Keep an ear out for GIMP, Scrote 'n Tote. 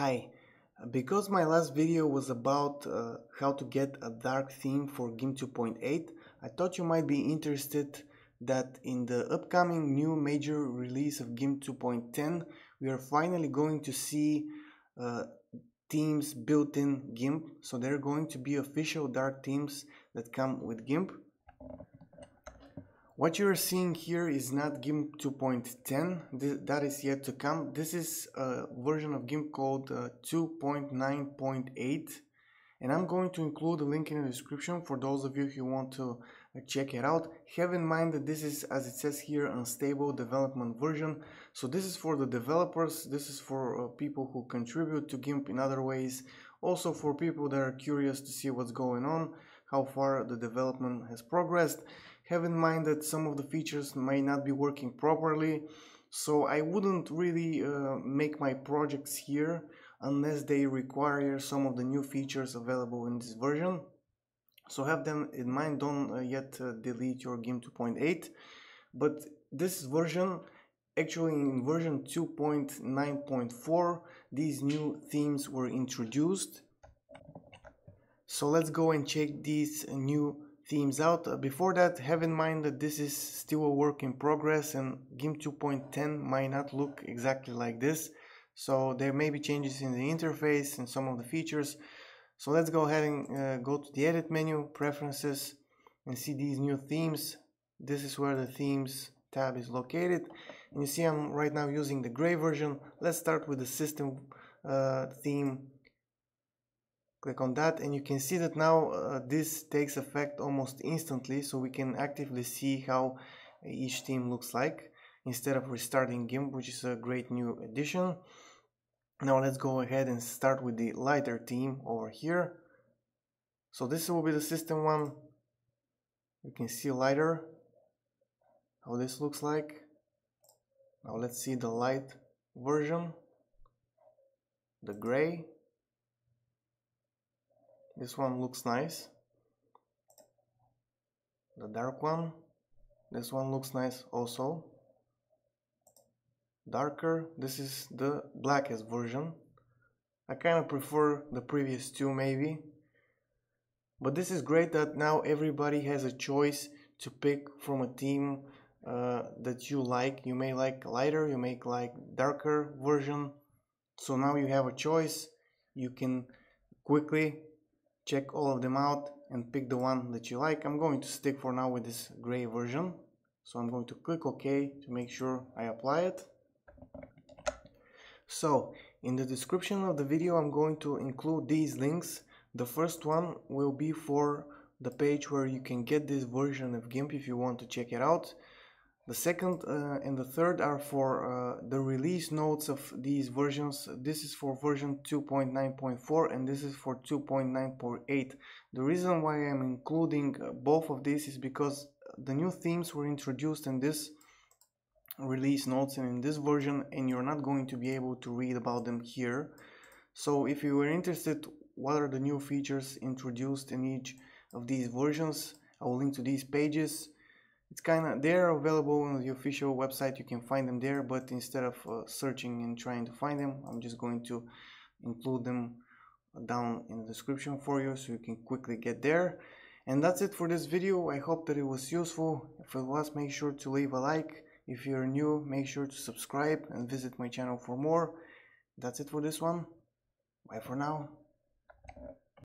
Hi, because my last video was about how to get a dark theme for GIMP 2.8, I thought you might be interested that in the upcoming new major release of GIMP 2.10, we are finally going to see themes built in GIMP. So they're going to be official dark themes that come with GIMP. What you're seeing here is not GIMP 2.10, that is yet to come. This is a version of GIMP called 2.9.8, and I'm going to include a link in the description for those of you who want to check it out. Have in mind that this is, as it says here, unstable development version. So this is for the developers, this is for people who contribute to GIMP in other ways, also for people that are curious to see what's going on, how far the development has progressed. Have in mind that some of the features may not be working properly, so I wouldn't really make my projects here unless they require some of the new features available in this version. So have them in mind, don't yet delete your GIMP 2.8. But this version, actually in version 2.9.4, these new themes were introduced. So let's go and check these new themes out. Before that, have in mind that this is still a work in progress and GIMP 2.10 might not look exactly like this, so there may be changes in the interface and some of the features. So let's go ahead and go to the edit menu, preferences, and see these new themes. This is where the themes tab is located, and you see I'm right now using the gray version. Let's start with the system theme. Click on that, and you can see that now this takes effect almost instantly, so we can actively see how each theme looks like instead of restarting GIMP, which is a great new addition. Now let's go ahead and start with the lighter theme over here. So this will be the system one. You can see lighter, how this looks like. Now let's see the light version, the gray. This one looks nice. The dark one. This one looks nice also. Darker. This is the blackest version. I kind of prefer the previous two maybe. But this is great that now everybody has a choice to pick from a theme that you like. You may like lighter, you may like darker version. So now you have a choice. You can quickly check all of them out and pick the one that you like. I'm going to stick for now with this gray version. So I'm going to click OK to make sure I apply it. So in the description of the video, I'm going to include these links. The first one will be for the page where you can get this version of GIMP if you want to check it out. The second and the third are for the release notes of these versions. This is for version 2.9.4 and this is for 2.9.8. The reason why I'm including both of these is because the new themes were introduced in this release notes and in this version, and you're not going to be able to read about them here. So if you were interested what are the new features introduced in each of these versions, I will link to these pages. It's they're available on the official website, you can find them there, but instead of searching and trying to find them, I'm just going to include them down in the description for you so you can quickly get there. And that's it for this video. I hope that it was useful. If it was, make sure to leave a like. If you're new, make sure to subscribe and visit my channel for more. That's it for this one. Bye for now.